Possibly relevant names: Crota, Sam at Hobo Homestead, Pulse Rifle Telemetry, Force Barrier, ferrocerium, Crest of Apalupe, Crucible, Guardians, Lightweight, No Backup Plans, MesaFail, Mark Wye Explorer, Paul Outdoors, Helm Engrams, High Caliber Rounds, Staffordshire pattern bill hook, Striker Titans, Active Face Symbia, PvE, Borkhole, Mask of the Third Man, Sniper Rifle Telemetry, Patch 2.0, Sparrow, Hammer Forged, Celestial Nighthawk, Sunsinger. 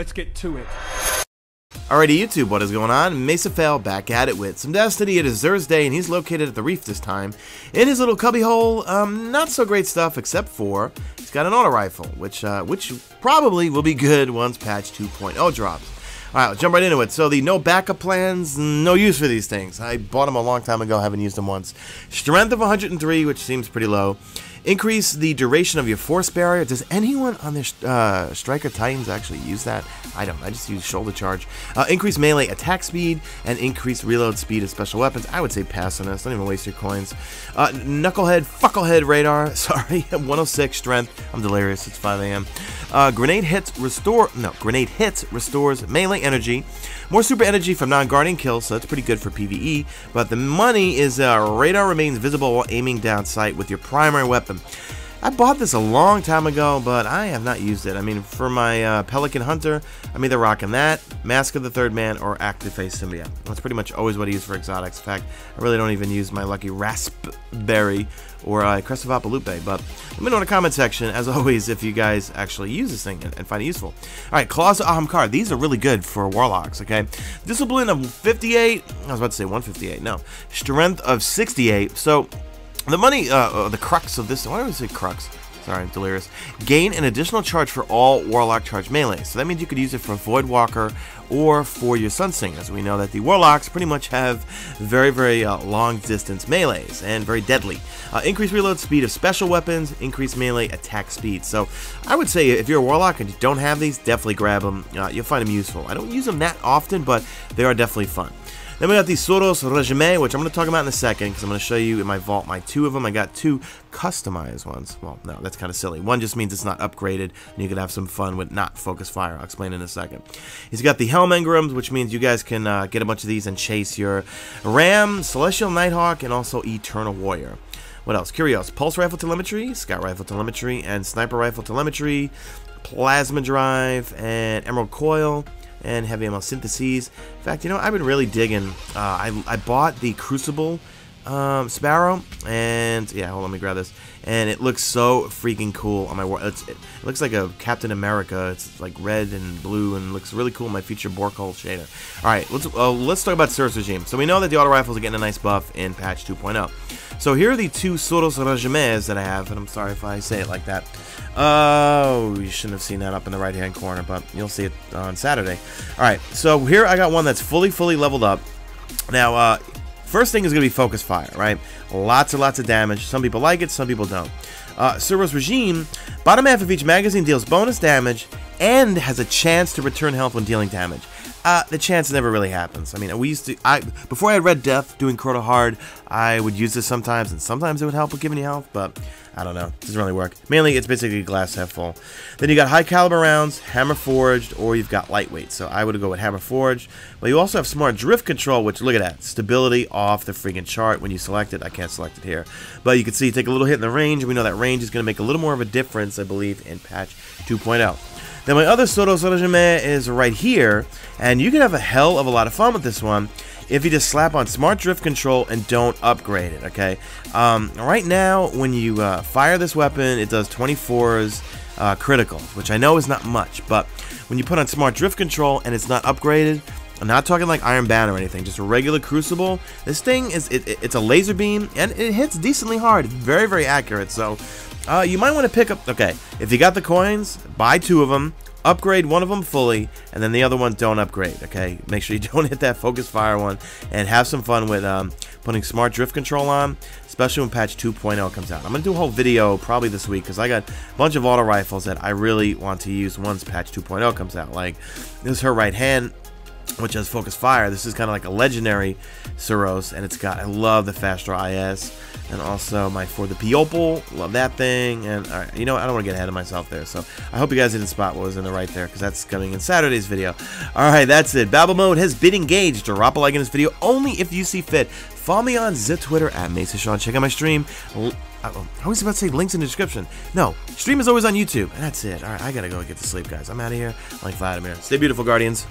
Let's get to it. Alrighty YouTube, what is going on? MesaFail back at it with some Destiny. It is Thursday and he's located at the reef this time. In his little cubbyhole, not so great stuff except for he's got an auto rifle, which probably will be good once patch 2.0 drops. Alright, let's jump right into it. So the no backup plans, no use for these things. I bought them a long time ago, haven't used them once. Strength of 103, which seems pretty low. Increase the duration of your Force Barrier. Does anyone on the Striker Titans actually use that? I don't. I just use Shoulder Charge. Increase melee attack speed and increase reload speed of special weapons. I would say pass on this. Don't even waste your coins. Knucklehead Radar. Sorry. 106 strength. I'm delirious. It's 5 a.m. Grenade hits restores melee energy. More super energy from non-guarding kills, so that's pretty good for PvE. But the money is radar remains visible while aiming down sight with your primary weapon. I bought this a long time ago, but I have not used it. I mean, for my Pelican Hunter, I'm either rocking that, Mask of the Third Man, or Active Face Symbia. That's pretty much always what I use for exotics. In fact, I really don't even use my Lucky Raspberry or Crest of Apalupe, but let me know in the comment section, as always, if you guys actually use this thing and find it useful. Alright, Claws of Ahamkara. These are really good for Warlocks, okay? Discipline of 58, I was about to say 158, no. Strength of 68, so... The money, the crux of this, why do I say crux? Sorry, I'm delirious. Gain an additional charge for all Warlock charge melee. So that means you could use it for Voidwalker or for your Sunsinger. As we know that the Warlocks pretty much have very, very long distance melees and very deadly. Increase reload speed of special weapons, increase melee attack speed. So I would say if you're a Warlock and you don't have these, definitely grab them. You'll find them useful. I don't use them that often, but they are definitely fun. Then we got the Suros Regime, which I'm going to talk about in a second, because I'm going to show you in my vault my two of them. I got two customized ones. Well, no, that's kind of silly. One just means it's not upgraded, and you can have some fun with not Focus Fire. I'll explain in a second. He's got the Helm Engrams, which means you guys can get a bunch of these and chase your Ram, Celestial Nighthawk, and also Eternal Warrior. What else? Curios, Pulse Rifle Telemetry, Scout Rifle Telemetry, and Sniper Rifle Telemetry, Plasma Drive, and Emerald Coil, and Heavy Ammo Syntheses. In fact, you know, I've been really digging. I bought the Crucible Sparrow, and yeah, hold on, let me grab this. And it looks so freaking cool on my wall. It looks like a Captain America. It's like red and blue, and looks really cool in my future Borkhole shader. All right, let's talk about Suros Regime. So we know that the auto rifles are getting a nice buff in patch 2.0. So here are the two Suros Regimes that I have, and I'm sorry if I say it like that. Oh, you shouldn't have seen that up in the right-hand corner, but you'll see it on Saturday. All right, so here I got one that's fully leveled up. Now, first thing is going to be Focus Fire, right? Lots and lots of damage. Some people like it, some people don't. Suros Regime, bottom half of each magazine deals bonus damage and has a chance to return health when dealing damage. The chance never really happens. I mean, we used to, before I had Red Death doing Crota Hard, I would use this sometimes, and sometimes it would help with giving you health, but I don't know. It doesn't really work. Mainly, it's basically glass half full. Then you got high caliber rounds, Hammer Forged, or you've got lightweight. So I would go with Hammer Forged. But you also have Smart Drift Control, which, look at that. Stability off the freaking chart when you select it. I can't select it here. But you can see you take a little hit in the range, and we know that range is going to make a little more of a difference, I believe, in patch 2.0. Then my other Suros Regime is right here, and you can have a hell of a lot of fun with this one if you just slap on Smart Drift Control and don't upgrade it, okay? Right now, when you fire this weapon, it does 24s criticals, which I know is not much, but when you put on Smart Drift Control and it's not upgraded, I'm not talking like Iron Banner or anything, just a regular Crucible. This thing is, it's a laser beam, and it hits decently hard, very accurate, so... you might want to pick up, okay, if you got the coins, buy two of them, upgrade one of them fully, and then the other one don't upgrade, okay? Make sure you don't hit that Focus Fire one, and have some fun with putting Smart Drift Control on, especially when patch 2.0 comes out. I'm going to do a whole video probably this week, because I got a bunch of auto rifles that I really want to use once patch 2.0 comes out. Like, this is her right hand, which has Focus Fire. This is kind of like a legendary Suros, and it's got, I love the Fast Draw IS, and also my For the People, love that thing, and all right, you know what, I don't want to get ahead of myself there, so I hope you guys didn't spot what was in the right there, because that's coming in Saturday's video. All right, that's it. Babble Mode has been engaged. Drop a like in this video only if you see fit. Follow me on the Twitter at MesaSean. Check out my stream. I was about to say links in the description. No, stream is always on YouTube, and that's it. All right, I got to go and get to sleep, guys. I'm out of here. Like Vladimir. Stay beautiful, Guardians.